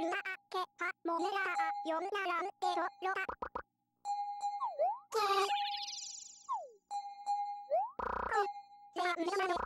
ルアアケハモズラアヨンナランテロロアケーコラムマネ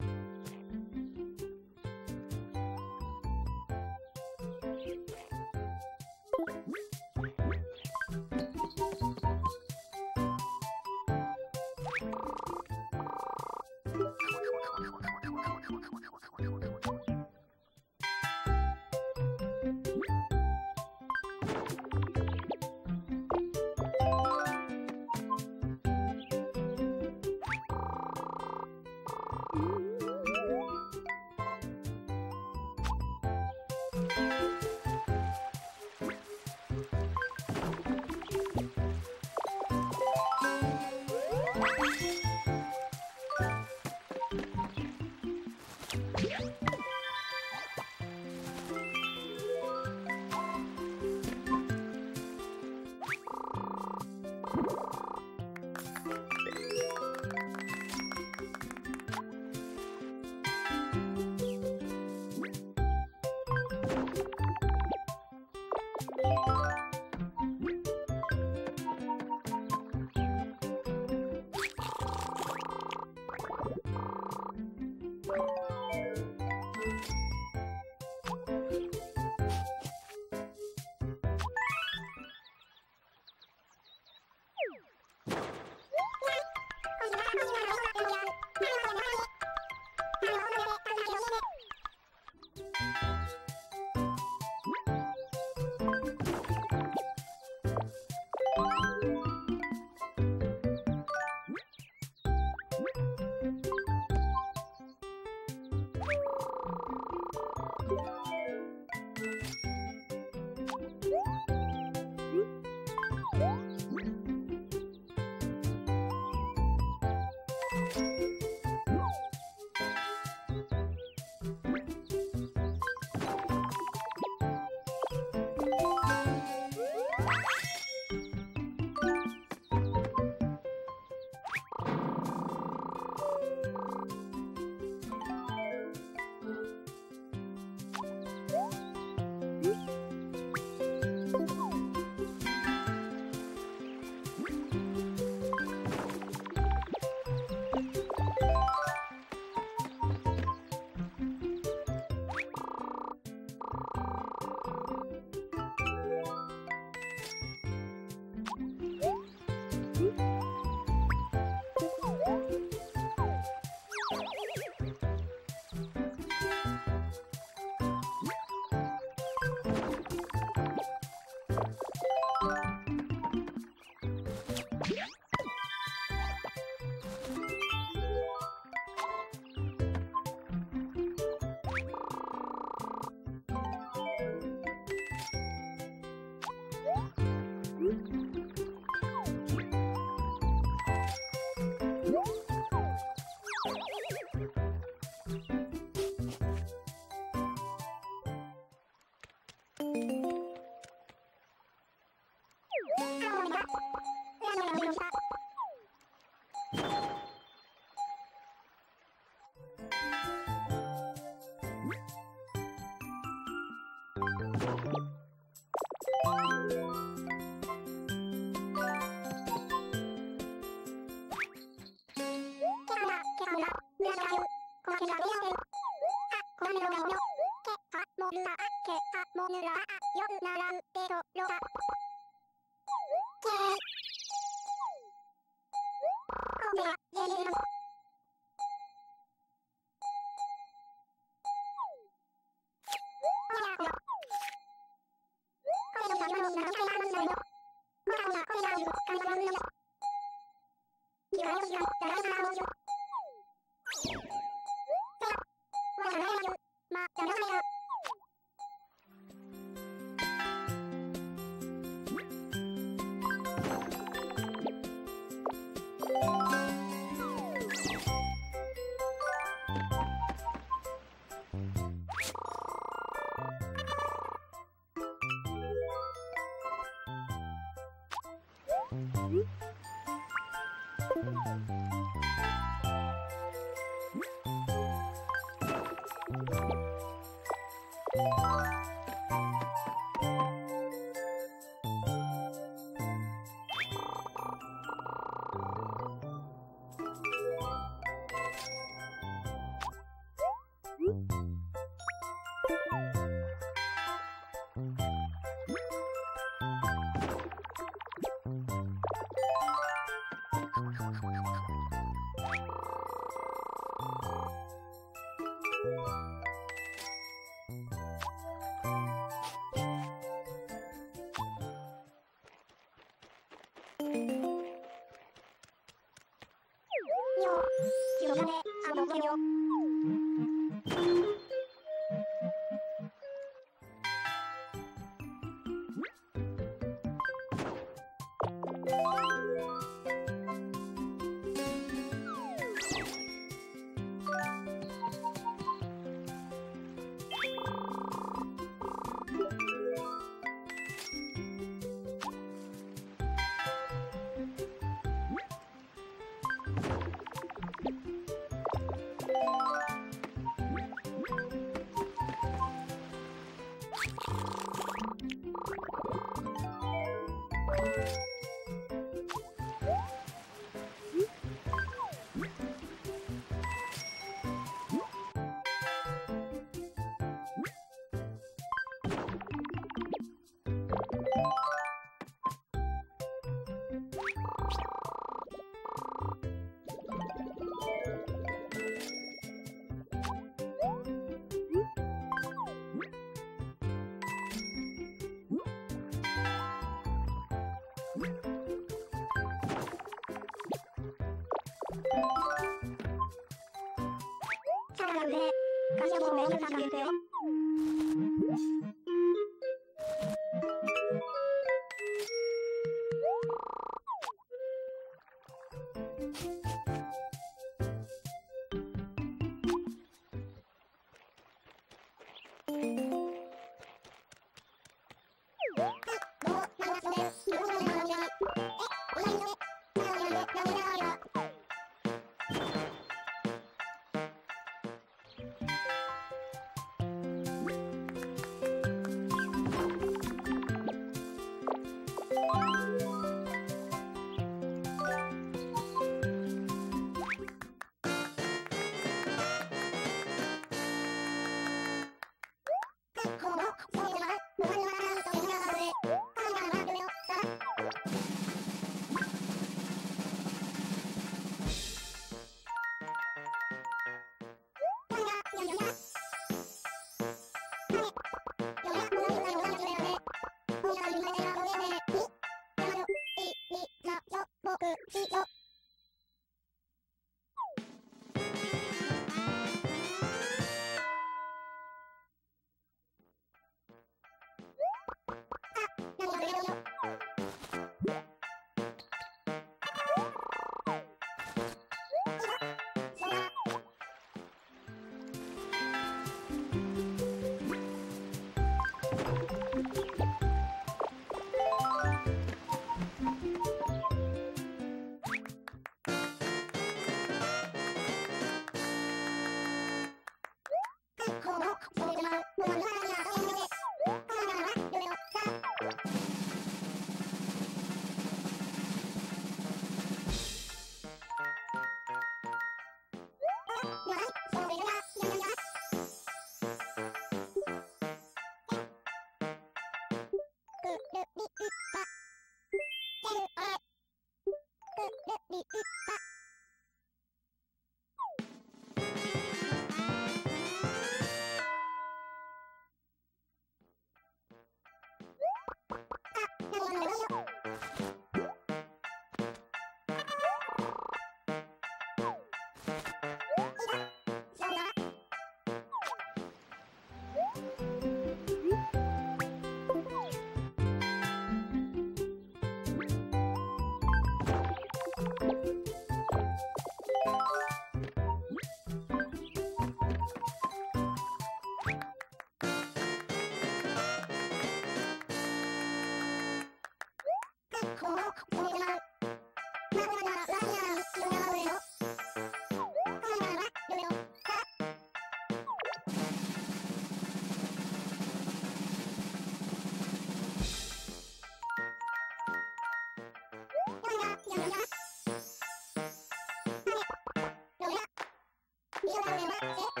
何が出る。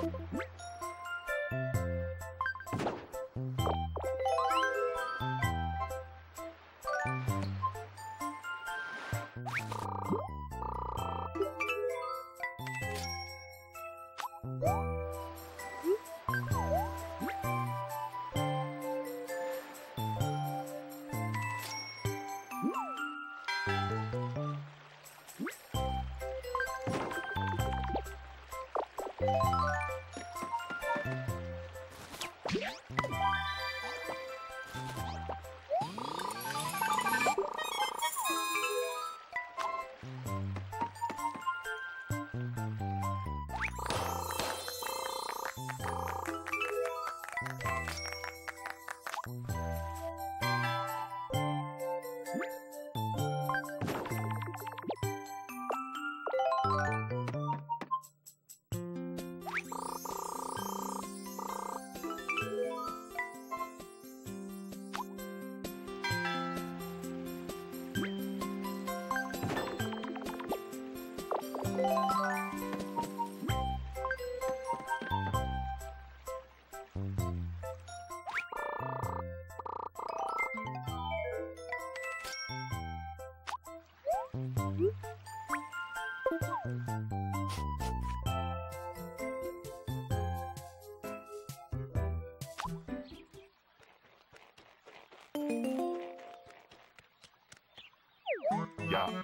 や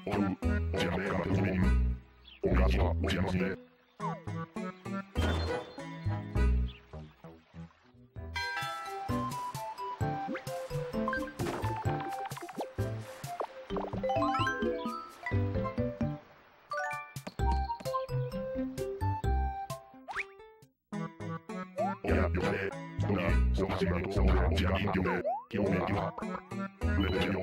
おうじゃねえかてめえにおやじはおじゃましね。おやよかね人に忙しいなとそうだおじゃにんきょうできょうめきはうれてるよ。